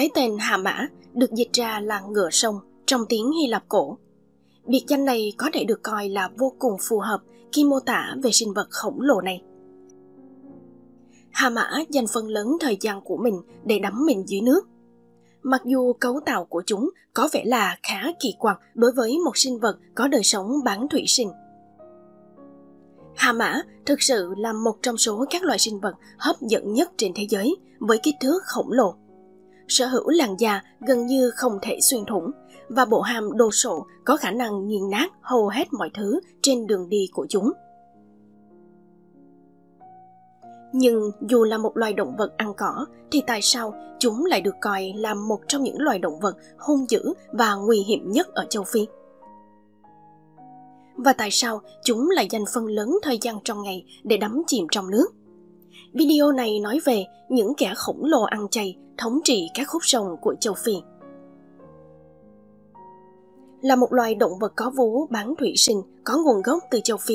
Cái tên Hà Mã được dịch ra là ngựa sông trong tiếng Hy Lạp cổ. Biệt danh này có thể được coi là vô cùng phù hợp khi mô tả về sinh vật khổng lồ này. Hà mã dành phần lớn thời gian của mình để đắm mình dưới nước. Mặc dù cấu tạo của chúng có vẻ là khá kỳ quặc đối với một sinh vật có đời sống bán thủy sinh. Hà mã thực sự là một trong số các loài sinh vật hấp dẫn nhất trên thế giới với kích thước khổng lồ. Sở hữu làn da gần như không thể xuyên thủng và bộ hàm đồ sộ có khả năng nghiền nát hầu hết mọi thứ trên đường đi của chúng. Nhưng dù là một loài động vật ăn cỏ, thì tại sao chúng lại được coi là một trong những loài động vật hung dữ và nguy hiểm nhất ở châu Phi? Và tại sao chúng lại dành phần lớn thời gian trong ngày để đắm chìm trong nước? Video này nói về những kẻ khổng lồ ăn chay thống trị các khúc sông của châu Phi. Là một loài động vật có vú bán thủy sinh có nguồn gốc từ châu Phi,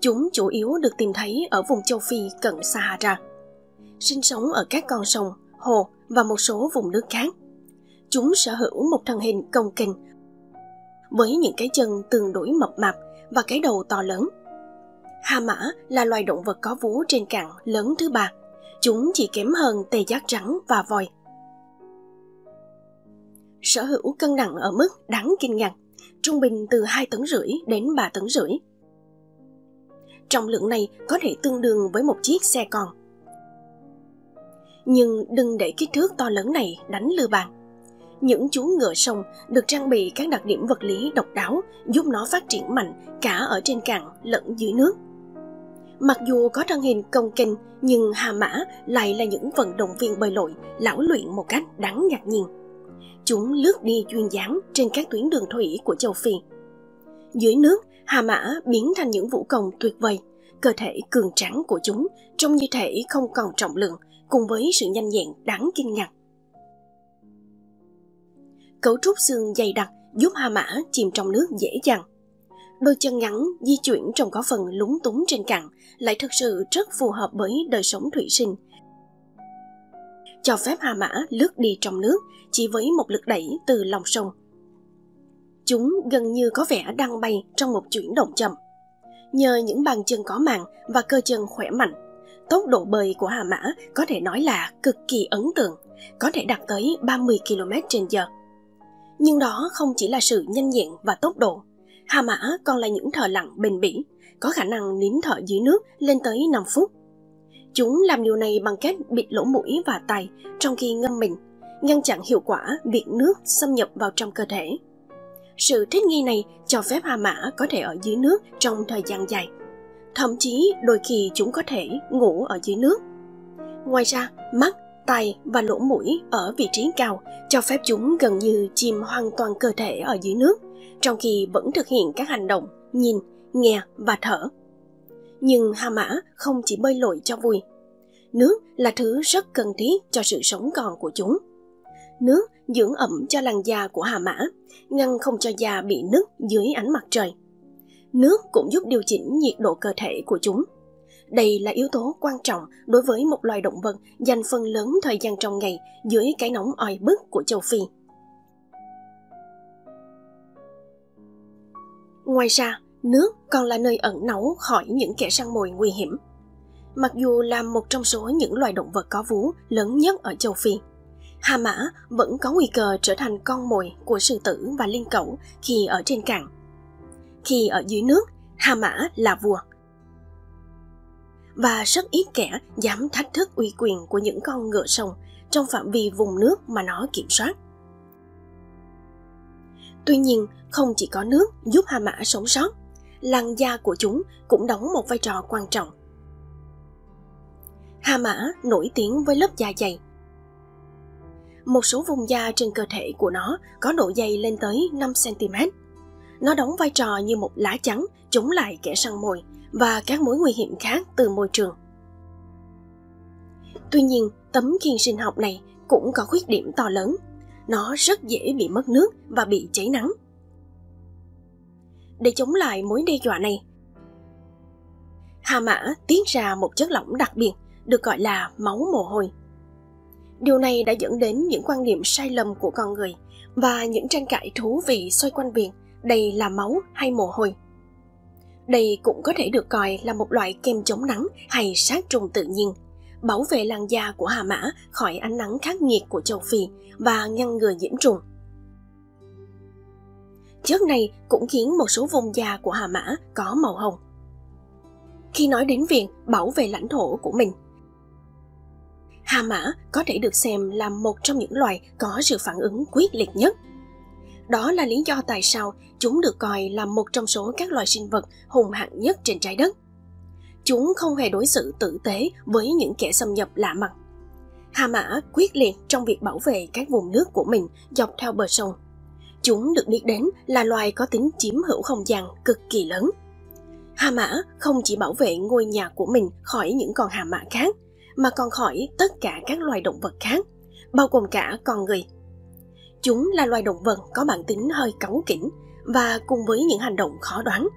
chúng chủ yếu được tìm thấy ở vùng châu Phi cận Sahara, sinh sống ở các con sông, hồ và một số vùng nước khác. Chúng sở hữu một thân hình cồng kềnh với những cái chân tương đối mập mạp và cái đầu to lớn. Hà mã là loài động vật có vú trên cạn lớn thứ ba. Chúng chỉ kém hơn tê giác trắng và voi. Sở hữu cân nặng ở mức đáng kinh ngạc, trung bình từ 2,5 tấn đến 3,5 tấn. Trọng lượng này có thể tương đương với một chiếc xe con. Nhưng đừng để kích thước to lớn này đánh lừa bạn. Những chú ngựa sông được trang bị các đặc điểm vật lý độc đáo giúp nó phát triển mạnh cả ở trên cạn lẫn dưới nước. Mặc dù có thân hình cồng kềnh, nhưng hà mã lại là những vận động viên bơi lội lão luyện một cách đáng ngạc nhiên. Chúng lướt đi duyên dáng trên các tuyến đường thủy của châu Phi. Dưới nước, hà mã biến thành những vũ công tuyệt vời. Cơ thể cường tráng của chúng trông như thể không còn trọng lượng, cùng với sự nhanh nhẹn đáng kinh ngạc. Cấu trúc xương dày đặc giúp hà mã chìm trong nước dễ dàng. Đôi chân ngắn di chuyển trong có phần lúng túng trên cạn lại thực sự rất phù hợp với đời sống thủy sinh, cho phép hà mã lướt đi trong nước chỉ với một lực đẩy từ lòng sông. Chúng gần như có vẻ đang bay trong một chuyển động chậm. Nhờ những bàn chân có màng và cơ chân khỏe mạnh, tốc độ bơi của hà mã có thể nói là cực kỳ ấn tượng, có thể đạt tới 30 km/h. Nhưng đó không chỉ là sự nhanh nhẹn và tốc độ. Hà mã còn là những thợ lặn bền bỉ, có khả năng nín thở dưới nước lên tới 5 phút. Chúng làm điều này bằng cách bịt lỗ mũi và tai trong khi ngâm mình, ngăn chặn hiệu quả việc nước xâm nhập vào trong cơ thể. Sự thích nghi này cho phép hà mã có thể ở dưới nước trong thời gian dài. Thậm chí đôi khi chúng có thể ngủ ở dưới nước. Ngoài ra, mắt, tai và lỗ mũi ở vị trí cao cho phép chúng gần như chìm hoàn toàn cơ thể ở dưới nước, trong khi vẫn thực hiện các hành động nhìn, nghe và thở. Nhưng hà mã không chỉ bơi lội cho vui. Nước là thứ rất cần thiết cho sự sống còn của chúng. Nước dưỡng ẩm cho làn da của hà mã, ngăn không cho da bị nứt dưới ánh mặt trời. Nước cũng giúp điều chỉnh nhiệt độ cơ thể của chúng. Đây là yếu tố quan trọng đối với một loài động vật dành phần lớn thời gian trong ngày dưới cái nóng oi bức của châu Phi. Ngoài ra, nước còn là nơi ẩn náu khỏi những kẻ săn mồi nguy hiểm. Mặc dù là một trong số những loài động vật có vú lớn nhất ở châu Phi, hà mã vẫn có nguy cơ trở thành con mồi của sư tử và linh cẩu khi ở trên cạn. Khi ở dưới nước, hà mã là vua. Và rất ít kẻ dám thách thức uy quyền của những con ngựa sông trong phạm vi vùng nước mà nó kiểm soát. Tuy nhiên, không chỉ có nước giúp hà mã sống sót, làn da của chúng cũng đóng một vai trò quan trọng. Hà mã nổi tiếng với lớp da dày. Một số vùng da trên cơ thể của nó có độ dày lên tới 5 cm. Nó đóng vai trò như một lá chắn chống lại kẻ săn mồi và các mối nguy hiểm khác từ môi trường. Tuy nhiên, tấm khiên sinh học này cũng có khuyết điểm to lớn. Nó rất dễ bị mất nước và bị cháy nắng. Để chống lại mối đe dọa này, hà mã tiết ra một chất lỏng đặc biệt được gọi là máu mồ hôi. Điều này đã dẫn đến những quan niệm sai lầm của con người và những tranh cãi thú vị xoay quanh việc đây là máu hay mồ hôi. Đây cũng có thể được coi là một loại kem chống nắng hay sát trùng tự nhiên, bảo vệ làn da của hà mã khỏi ánh nắng khắc nghiệt của châu Phi và ngăn ngừa nhiễm trùng. Chất này cũng khiến một số vùng da của hà mã có màu hồng. Khi nói đến việc bảo vệ lãnh thổ của mình, hà mã có thể được xem là một trong những loài có sự phản ứng quyết liệt nhất. Đó là lý do tại sao chúng được coi là một trong số các loài sinh vật hùng hãn nhất trên trái đất. Chúng không hề đối xử tử tế với những kẻ xâm nhập lạ mặt. Hà mã quyết liệt trong việc bảo vệ các vùng nước của mình dọc theo bờ sông. Chúng được biết đến là loài có tính chiếm hữu không gian cực kỳ lớn. Hà mã không chỉ bảo vệ ngôi nhà của mình khỏi những con hà mã khác, mà còn khỏi tất cả các loài động vật khác, bao gồm cả con người. Chúng là loài động vật có bản tính hơi cáu kỉnh và cùng với những hành động khó đoán.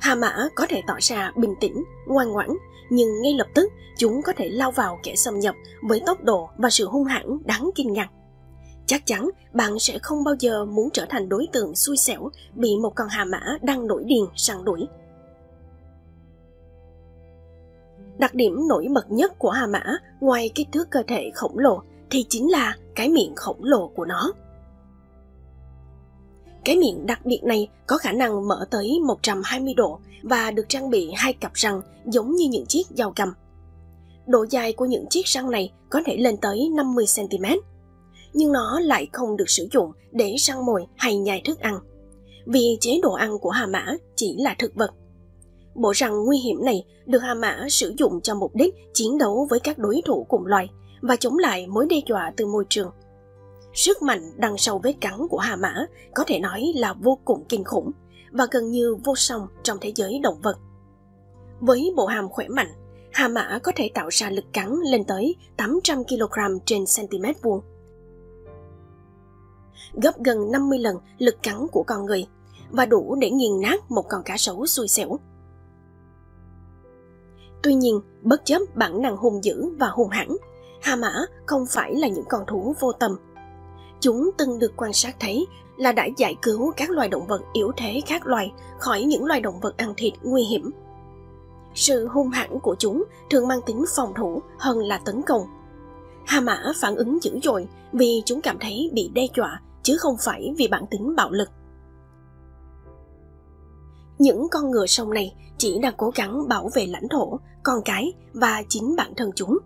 Hà mã có thể tỏ ra bình tĩnh, ngoan ngoãn, nhưng ngay lập tức chúng có thể lao vào kẻ xâm nhập với tốc độ và sự hung hãn đáng kinh ngạc. Chắc chắn bạn sẽ không bao giờ muốn trở thành đối tượng xui xẻo bị một con hà mã đang nổi điên săn đuổi. Đặc điểm nổi bật nhất của hà mã ngoài kích thước cơ thể khổng lồ thì chính là cái miệng khổng lồ của nó. Cái miệng đặc biệt này có khả năng mở tới 120 độ và được trang bị hai cặp răng giống như những chiếc dao găm. Độ dài của những chiếc răng này có thể lên tới 50 cm, nhưng nó lại không được sử dụng để săn mồi hay nhai thức ăn, vì chế độ ăn của hà mã chỉ là thực vật. Bộ răng nguy hiểm này được hà mã sử dụng cho mục đích chiến đấu với các đối thủ cùng loài và chống lại mối đe dọa từ môi trường. Sức mạnh đằng sau vết cắn của hà mã có thể nói là vô cùng kinh khủng và gần như vô song trong thế giới động vật. Với bộ hàm khỏe mạnh, hà mã có thể tạo ra lực cắn lên tới 800 kg trên cm vuông, gấp gần 50 lần lực cắn của con người và đủ để nghiền nát một con cá sấu xui xẻo. Tuy nhiên, bất chấp bản năng hung dữ và hung hãn, hà mã không phải là những con thú vô tâm. Chúng từng được quan sát thấy là đã giải cứu các loài động vật yếu thế khác loài khỏi những loài động vật ăn thịt nguy hiểm. Sự hung hãn của chúng thường mang tính phòng thủ hơn là tấn công. Hà mã phản ứng dữ dội vì chúng cảm thấy bị đe dọa chứ không phải vì bản tính bạo lực. Những con ngựa sông này chỉ đang cố gắng bảo vệ lãnh thổ, con cái và chính bản thân chúng.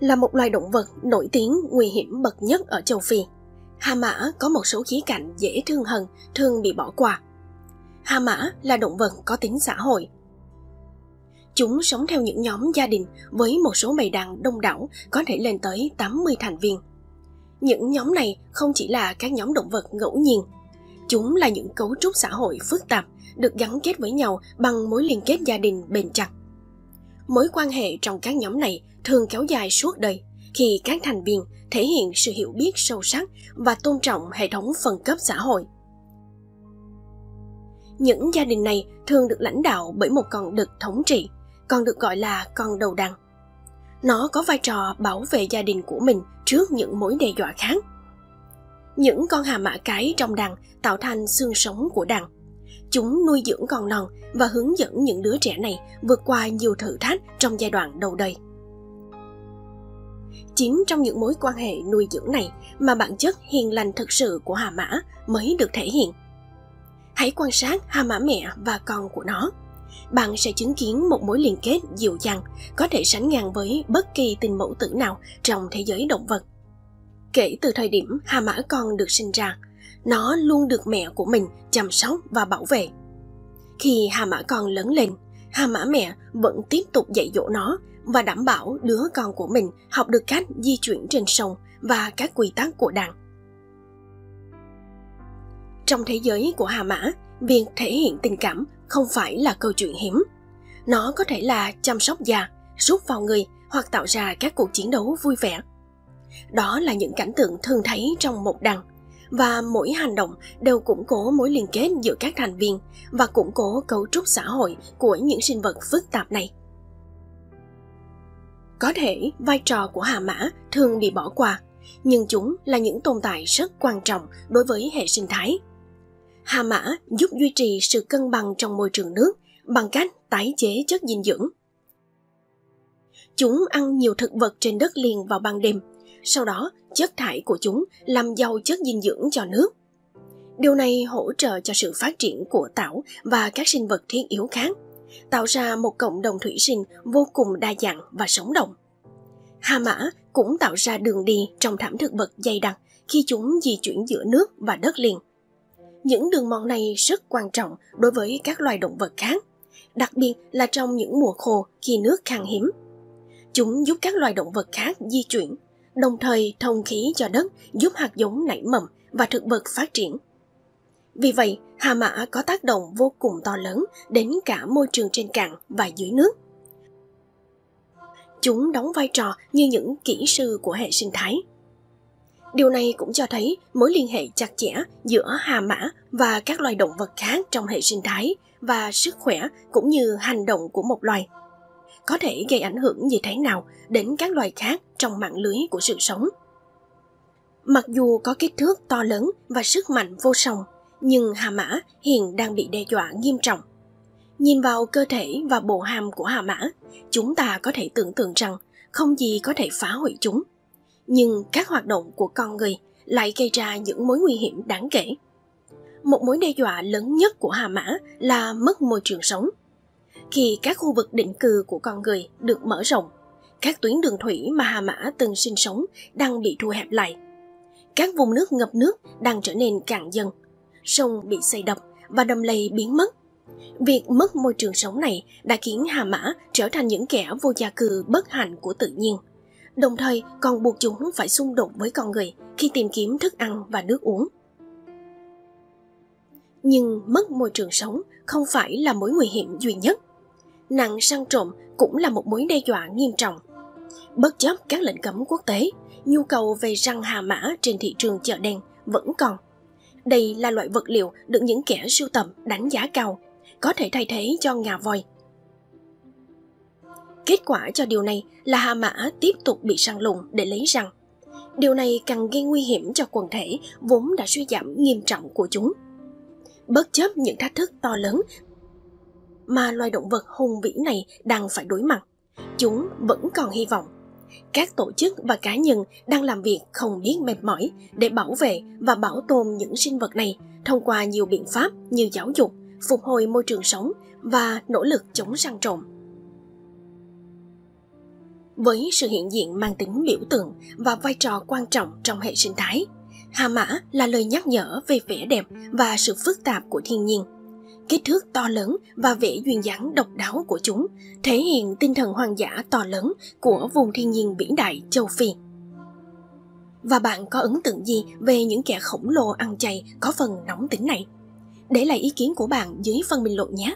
Là một loài động vật nổi tiếng nguy hiểm bậc nhất ở châu Phi, hà mã có một số khía cạnh dễ thương hơn thường bị bỏ qua. Hà mã là động vật có tính xã hội. Chúng sống theo những nhóm gia đình với một số bầy đàn đông đảo có thể lên tới 80 thành viên. Những nhóm này không chỉ là các nhóm động vật ngẫu nhiên. Chúng là những cấu trúc xã hội phức tạp được gắn kết với nhau bằng mối liên kết gia đình bền chặt. Mối quan hệ trong các nhóm này thường kéo dài suốt đời khi các thành viên thể hiện sự hiểu biết sâu sắc và tôn trọng hệ thống phân cấp xã hội. Những gia đình này thường được lãnh đạo bởi một con đực thống trị, còn được gọi là con đầu đàn. Nó có vai trò bảo vệ gia đình của mình trước những mối đe dọa khác. Những con hà mã cái trong đàn tạo thành xương sống của đàn. Chúng nuôi dưỡng con non và hướng dẫn những đứa trẻ này vượt qua nhiều thử thách trong giai đoạn đầu đời. Chính trong những mối quan hệ nuôi dưỡng này mà bản chất hiền lành thực sự của hà mã mới được thể hiện. Hãy quan sát hà mã mẹ và con của nó. Bạn sẽ chứng kiến một mối liên kết dịu dàng có thể sánh ngang với bất kỳ tình mẫu tử nào trong thế giới động vật. Kể từ thời điểm hà mã con được sinh ra, nó luôn được mẹ của mình chăm sóc và bảo vệ. Khi hà mã con lớn lên, hà mã mẹ vẫn tiếp tục dạy dỗ nó và đảm bảo đứa con của mình học được cách di chuyển trên sông và các quy tắc của đàn. Trong thế giới của hà mã, việc thể hiện tình cảm không phải là câu chuyện hiếm. Nó có thể là chăm sóc già, rút vào người hoặc tạo ra các cuộc chiến đấu vui vẻ. Đó là những cảnh tượng thường thấy trong một đàn, và mỗi hành động đều củng cố mối liên kết giữa các thành viên và củng cố cấu trúc xã hội của những sinh vật phức tạp này. Có thể vai trò của hà mã thường bị bỏ qua, nhưng chúng là những tồn tại rất quan trọng đối với hệ sinh thái. Hà mã giúp duy trì sự cân bằng trong môi trường nước bằng cách tái chế chất dinh dưỡng. Chúng ăn nhiều thực vật trên đất liền vào ban đêm, sau đó chất thải của chúng làm giàu chất dinh dưỡng cho nước. Điều này hỗ trợ cho sự phát triển của tảo và các sinh vật thiết yếu khác, tạo ra một cộng đồng thủy sinh vô cùng đa dạng và sống động. Hà mã cũng tạo ra đường đi trong thảm thực vật dày đặc khi chúng di chuyển giữa nước và đất liền. Những đường mòn này rất quan trọng đối với các loài động vật khác, đặc biệt là trong những mùa khô khi nước khan hiếm. Chúng giúp các loài động vật khác di chuyển, đồng thời thông khí cho đất, giúp hạt giống nảy mầm và thực vật phát triển. Vì vậy, hà mã có tác động vô cùng to lớn đến cả môi trường trên cạn và dưới nước. Chúng đóng vai trò như những kỹ sư của hệ sinh thái. Điều này cũng cho thấy mối liên hệ chặt chẽ giữa hà mã và các loài động vật khác trong hệ sinh thái và sức khỏe cũng như hành động của một loài. Có thể gây ảnh hưởng như thế nào đến các loài khác trong mạng lưới của sự sống. Mặc dù có kích thước to lớn và sức mạnh vô song, nhưng hà mã hiện đang bị đe dọa nghiêm trọng. Nhìn vào cơ thể và bộ hàm của hà mã, chúng ta có thể tưởng tượng rằng không gì có thể phá hủy chúng. Nhưng các hoạt động của con người lại gây ra những mối nguy hiểm đáng kể. Một mối đe dọa lớn nhất của hà mã là mất môi trường sống. Khi các khu vực định cư của con người được mở rộng, các tuyến đường thủy mà hà mã từng sinh sống đang bị thu hẹp lại. Các vùng nước ngập nước đang trở nên cạn dần, sông bị xây đập và đầm lầy biến mất. Việc mất môi trường sống này đã khiến hà mã trở thành những kẻ vô gia cư bất hạnh của tự nhiên, đồng thời còn buộc chúng phải xung đột với con người khi tìm kiếm thức ăn và nước uống. Nhưng mất môi trường sống không phải là mối nguy hiểm duy nhất. Nạn săn trộm cũng là một mối đe dọa nghiêm trọng. Bất chấp các lệnh cấm quốc tế, nhu cầu về răng hà mã trên thị trường chợ đen vẫn còn. Đây là loại vật liệu được những kẻ sưu tầm đánh giá cao, có thể thay thế cho ngà voi. Kết quả cho điều này là hà mã tiếp tục bị săn lùng để lấy răng. Điều này càng gây nguy hiểm cho quần thể vốn đã suy giảm nghiêm trọng của chúng. Bất chấp những thách thức to lớn mà loài động vật hung vĩ này đang phải đối mặt, chúng vẫn còn hy vọng. Các tổ chức và cá nhân đang làm việc không biết mệt mỏi để bảo vệ và bảo tồn những sinh vật này thông qua nhiều biện pháp như giáo dục, phục hồi môi trường sống và nỗ lực chống săn trộm. Với sự hiện diện mang tính biểu tượng và vai trò quan trọng trong hệ sinh thái, hà mã là lời nhắc nhở về vẻ đẹp và sự phức tạp của thiên nhiên. Kích thước to lớn và vẻ duyên dáng độc đáo của chúng thể hiện tinh thần hoang dã to lớn của vùng thiên nhiên vĩ đại châu Phi. Và bạn có ấn tượng gì về những kẻ khổng lồ ăn chay có phần nóng tính này? Để lại ý kiến của bạn dưới phần bình luận nhé!